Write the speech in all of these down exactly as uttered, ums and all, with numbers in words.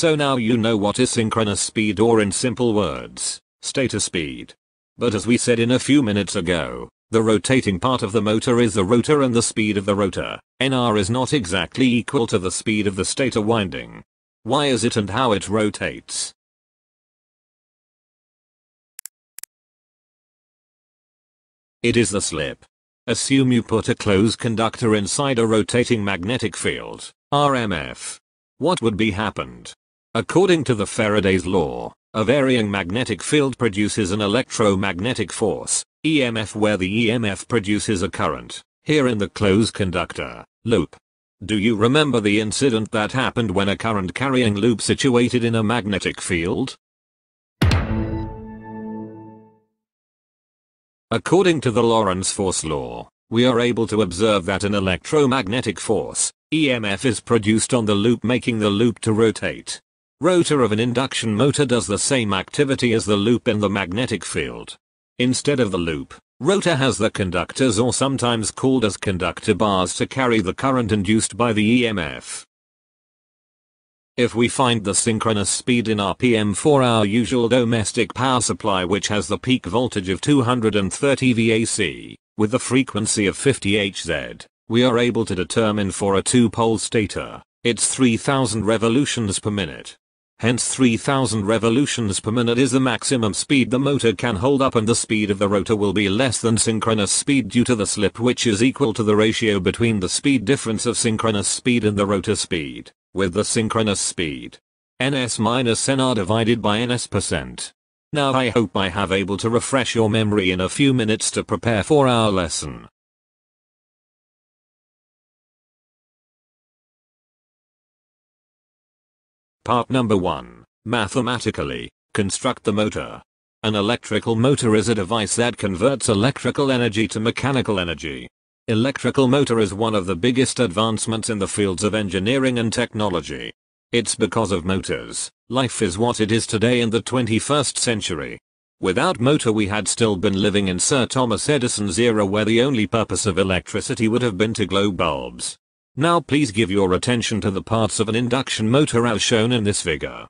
So now you know what is synchronous speed, or in simple words, stator speed. But as we said in a few minutes ago, the rotating part of the motor is the rotor, and the speed of the rotor, N R, is not exactly equal to the speed of the stator winding. Why is it, and how it rotates? It is the slip. Assume you put a closed conductor inside a rotating magnetic field, R M F. What would be happened? According to the Faraday's law, a varying magnetic field produces an electromagnetic force, E M F, where the E M F produces a current, here in the closed conductor loop. Do you remember the incident that happened when a current carrying loop situated in a magnetic field? According to the Lorentz force law, we are able to observe that an electromagnetic force, E M F, is produced on the loop, making the loop to rotate. Rotor of an induction motor does the same activity as the loop in the magnetic field. Instead of the loop, rotor has the conductors, or sometimes called as conductor bars, to carry the current induced by the E M F. If we find the synchronous speed in R P M for our usual domestic power supply, which has the peak voltage of two hundred thirty V A C, with the frequency of fifty hertz, we are able to determine for a two-pole stator, it's three thousand revolutions per minute. Hence, three thousand revolutions per minute is the maximum speed the motor can hold up, and the speed of the rotor will be less than synchronous speed due to the slip, which is equal to the ratio between the speed difference of synchronous speed and the rotor speed, with the synchronous speed Ns minus Nr divided by Ns percent. Now I hope I have able to refresh your memory in a few minutes to prepare for our lesson. Part number one. Mathematically, construct the motor. An electrical motor is a device that converts electrical energy to mechanical energy. Electrical motor is one of the biggest advancements in the fields of engineering and technology. It's because of motors life is what it is today in the twenty-first century. Without motor, we had still been living in Sir Thomas Edison's era, where the only purpose of electricity would have been to glow bulbs. Now please give your attention to the parts of an induction motor as shown in this figure.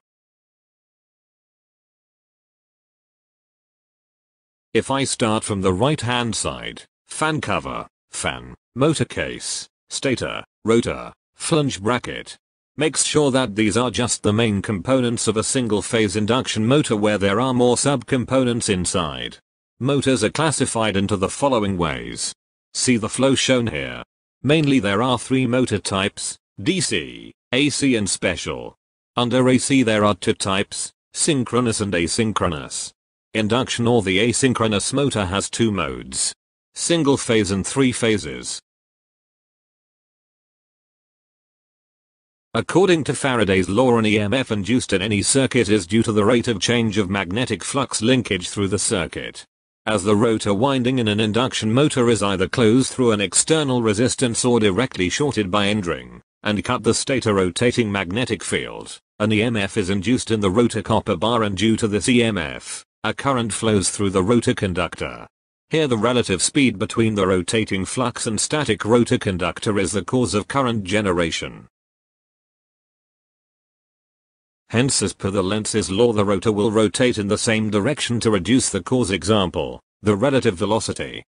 If I start from the right hand side, fan cover, fan, motor case, stator, rotor, flange bracket. Make sure that these are just the main components of a single phase induction motor, where there are more subcomponents inside. Motors are classified into the following ways. See the flow shown here. Mainly there are three motor types: D C, A C and special. Under A C there are two types, synchronous and asynchronous. Induction, or the asynchronous motor, has two modes: single phase and three phases. According to Faraday's law, an E M F induced in any circuit is due to the rate of change of magnetic flux linkage through the circuit. As the rotor winding in an induction motor is either closed through an external resistance or directly shorted by end ring, and cut the stator rotating magnetic field, an E M F is induced in the rotor copper bar, and due to this E M F, a current flows through the rotor conductor. Here the relative speed between the rotating flux and static rotor conductor is the cause of current generation. Hence, as per the Lenz's law, the rotor will rotate in the same direction to reduce the cause, example, the relative velocity.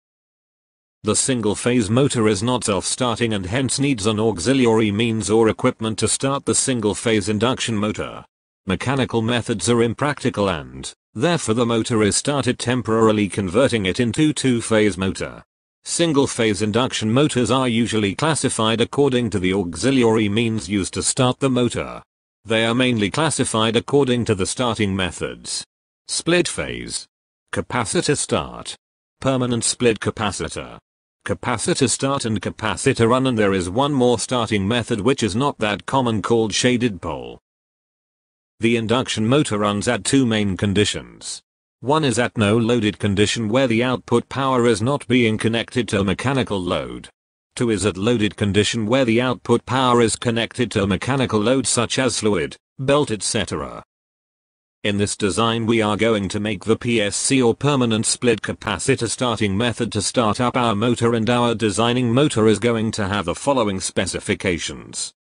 The single-phase motor is not self-starting, and hence needs an auxiliary means or equipment to start the single-phase induction motor. Mechanical methods are impractical, and therefore the motor is started temporarily, converting it into two-phase motor. Single-phase induction motors are usually classified according to the auxiliary means used to start the motor. They are mainly classified according to the starting methods. Split phase. Capacitor start. Permanent split capacitor. Capacitor start and capacitor run, and there is one more starting method which is not that common, called shaded pole. The induction motor runs at two main conditions. One is at no loaded condition, where the output power is not being connected to a mechanical load. Two is at loaded condition, where the output power is connected to a mechanical load such as fluid, belt, et cetera. In this design we are going to make the P S C, or permanent split capacitor, starting method to start up our motor, and our designing motor is going to have the following specifications.